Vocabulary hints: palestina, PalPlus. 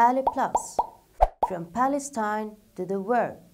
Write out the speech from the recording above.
PalPlus, from Palestine to the world.